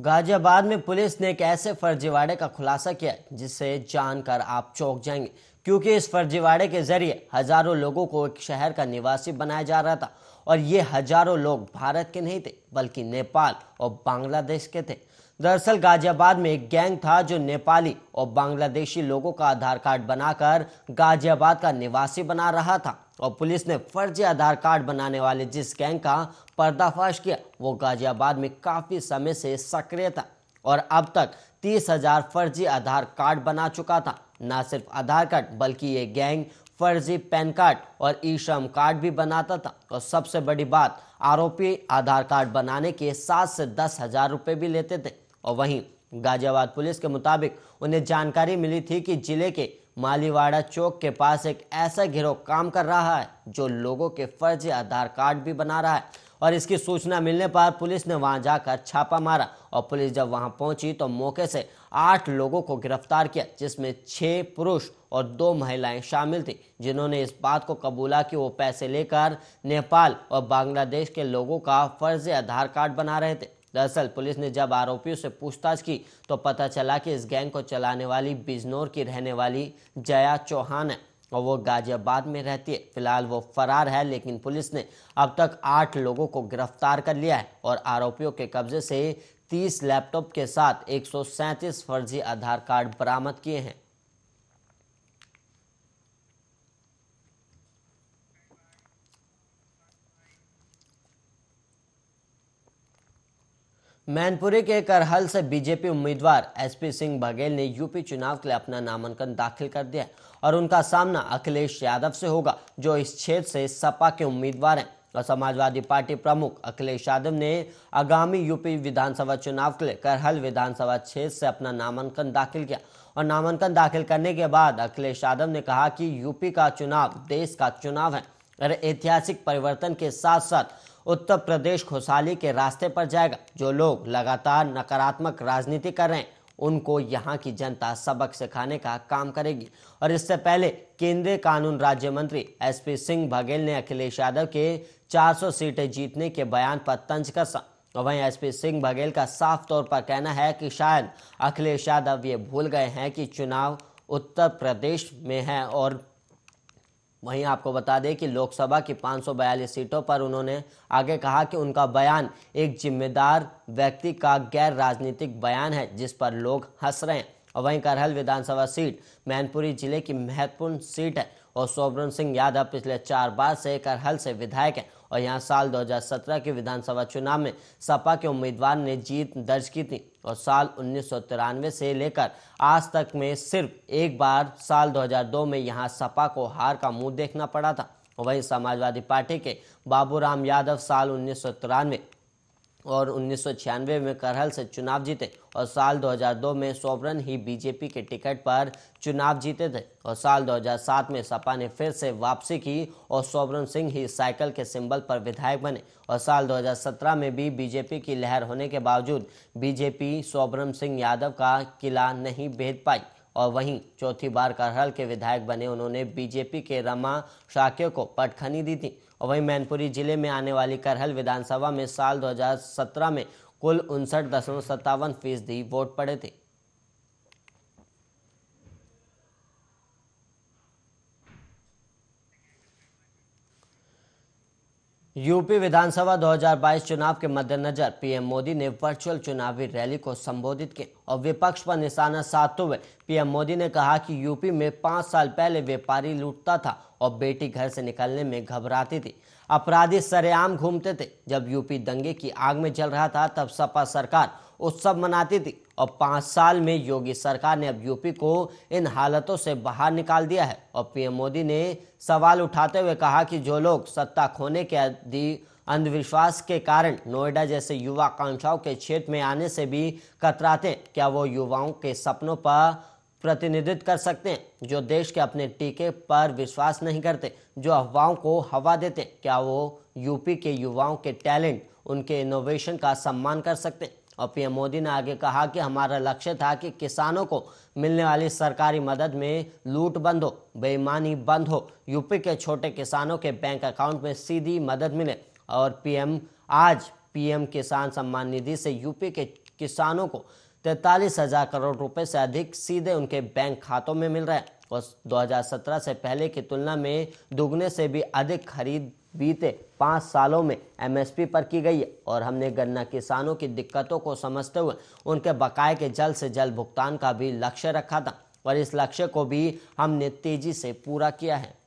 गाजियाबाद में पुलिस ने एक ऐसे फर्जीवाड़े का खुलासा किया जिसे जानकर आप चौंक जाएंगे, क्योंकि इस फर्जीवाड़े के जरिए हजारों लोगों को एक शहर का निवासी बनाया जा रहा था और ये हजारों लोग भारत के नहीं थे बल्कि नेपाल और बांग्लादेश के थे। दरअसल गाजियाबाद में एक गैंग था जो नेपाली और बांग्लादेशी लोगों का आधार कार्ड बनाकर गाजियाबाद का निवासी बना रहा था और पुलिस ने फर्जी आधार कार्ड बनाने वाले जिस गैंग का पर्दाफाश किया वो गाजियाबाद में काफी समय से सक्रिय था और अब तक 30,000 फर्जी आधार कार्ड बना चुका था। न सिर्फ आधार कार्ड बल्कि ये गैंग फर्जी पैन कार्ड और ई श्रम कार्ड भी बनाता था और सबसे बड़ी बात, आरोपी आधार कार्ड बनाने के 7 से 10,000 रुपये भी लेते थे। और वहीं गाजियाबाद पुलिस के मुताबिक उन्हें जानकारी मिली थी कि जिले के मालीवाड़ा चौक के पास एक ऐसा गिरोह काम कर रहा है जो लोगों के फर्जी आधार कार्ड भी बना रहा है और इसकी सूचना मिलने पर पुलिस ने वहां जाकर छापा मारा और पुलिस जब वहां पहुंची तो मौके से 8 लोगों को गिरफ्तार किया, जिसमें 6 पुरुष और 2 महिलाएं शामिल थी, जिन्होंने इस बात को कबूला कि वो पैसे लेकर नेपाल और बांग्लादेश के लोगों का फर्जी आधार कार्ड बना रहे थे। दरअसल पुलिस ने जब आरोपियों से पूछताछ की तो पता चला कि इस गैंग को चलाने वाली बिजनौर की रहने वाली जया चौहान है और वो गाजियाबाद में रहती है। फिलहाल वो फरार है, लेकिन पुलिस ने अब तक 8 लोगों को गिरफ्तार कर लिया है और आरोपियों के कब्जे से 30 लैपटॉप के साथ 137 फर्जी आधार कार्ड बरामद किए हैं। मैनपुरी के करहल से बीजेपी उम्मीदवार एसपी सिंह बघेल ने यूपी चुनाव के लिए अपना नामांकन दाखिल कर दिया और उनका सामना अखिलेश यादव से होगा, जो इस क्षेत्र से सपा के उम्मीदवार हैं। और समाजवादी पार्टी प्रमुख अखिलेश यादव ने आगामी यूपी विधानसभा चुनाव के लिए करहल विधानसभा क्षेत्र से अपना नामांकन दाखिल किया और नामांकन दाखिल करने के बाद अखिलेश यादव ने कहा कि यूपी का चुनाव देश का चुनाव है और ऐतिहासिक परिवर्तन के साथ साथ उत्तर प्रदेश खुशहाली के रास्ते पर जाएगा। जो लोग लगातार नकारात्मक राजनीति कर रहे हैं उनको यहां की जनता सबक सिखाने का काम करेगी। और इससे पहले केंद्रीय कानून राज्य मंत्री एसपी सिंह बघेल ने अखिलेश यादव के 400 सीटें जीतने के बयान पर तंज कसा। वहीं एसपी सिंह बघेल का साफ तौर पर कहना है कि शायद अखिलेश यादव ये भूल गए हैं कि चुनाव उत्तर प्रदेश में है। और वहीं आपको बता दें कि लोकसभा की 542 सीटों पर उन्होंने आगे कहा कि उनका बयान एक जिम्मेदार व्यक्ति का गैर राजनीतिक बयान है जिस पर लोग हंस रहे हैं। और वहीं करहल विधानसभा सीट मैनपुरी जिले की महत्वपूर्ण सीट है और सोबरन सिंह यादव पिछले 4 बार से करहल से विधायक हैं और यहाँ साल 2017 के विधानसभा चुनाव में सपा के उम्मीदवार ने जीत दर्ज की थी और साल 1993 से लेकर आज तक में सिर्फ एक बार साल 2002 में यहाँ सपा को हार का मुंह देखना पड़ा था। वहीं समाजवादी पार्टी के बाबूराम यादव साल 1993 और 1996 में करहल से चुनाव जीते और साल 2002 में सोबरन ही बीजेपी के टिकट पर चुनाव जीते थे और साल 2007 में सपा ने फिर से वापसी की और सोबरन सिंह ही साइकिल के सिंबल पर विधायक बने। और साल 2017 में भी बीजेपी की लहर होने के बावजूद बीजेपी सोबरन सिंह यादव का किला नहीं भेद पाई और वहीं चौथी बार करहल के विधायक बने। उन्होंने बीजेपी के रमा शाक्य को पटखनी दी थी। और वहीं मैनपुरी जिले में आने वाली करहल विधानसभा में साल 2017 में कुल 59.57% वोट पड़े थे। यूपी विधानसभा 2022 चुनाव के मद्देनजर पीएम मोदी ने वर्चुअल चुनावी रैली को संबोधित किया और विपक्ष पर निशाना साधते हुए पीएम मोदी ने कहा कि यूपी में 5 साल पहले व्यापारी लूटता था और बेटी घर से निकलने में घबराती थी, अपराधी सरेआम घूमते थे। जब यूपी दंगे की आग में जल रहा था तब सपा सरकार उत्सव मनाती थी और 5 साल में योगी सरकार ने अब यूपी को इन हालतों से बाहर निकाल दिया है। और पीएम मोदी ने सवाल उठाते हुए कहा कि जो लोग सत्ता खोने के अंधविश्वास के कारण नोएडा जैसे युवा आकांक्षाओं के क्षेत्र में आने से भी कतराते हैं, क्या वो युवाओं के सपनों पर प्रतिनिधित्व कर सकते हैं? जो देश के अपने टीके पर विश्वास नहीं करते, जो अफवाहों को हवा देते, क्या वो यूपी के युवाओं के टैलेंट, उनके इनोवेशन का सम्मान कर सकते हैं? और पीएम मोदी ने आगे कहा कि हमारा लक्ष्य था कि किसानों को मिलने वाली सरकारी मदद में लूट बंद हो, बेईमानी बंद हो, यूपी के छोटे किसानों के बैंक अकाउंट में सीधी मदद मिले। और पीएम आज पीएम किसान सम्मान निधि से यूपी के किसानों को 43,000 करोड़ रुपए से अधिक सीधे उनके बैंक खातों में मिल रहे हैं और 2017 से पहले की तुलना में दोगुने से भी अधिक खरीद बीते 5 सालों में एमएसपी पर की गई है। और हमने गन्ना किसानों की दिक्कतों को समझते हुए उनके बकाए के जल्द से जल्द भुगतान का भी लक्ष्य रखा था और इस लक्ष्य को भी हमने तेजी से पूरा किया है।